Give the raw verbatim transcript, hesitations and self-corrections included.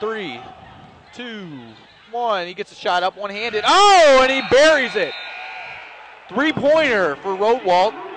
Three, two, one. He gets a shot up one-handed. Oh, and he buries it. Three-pointer for Ruwoldt.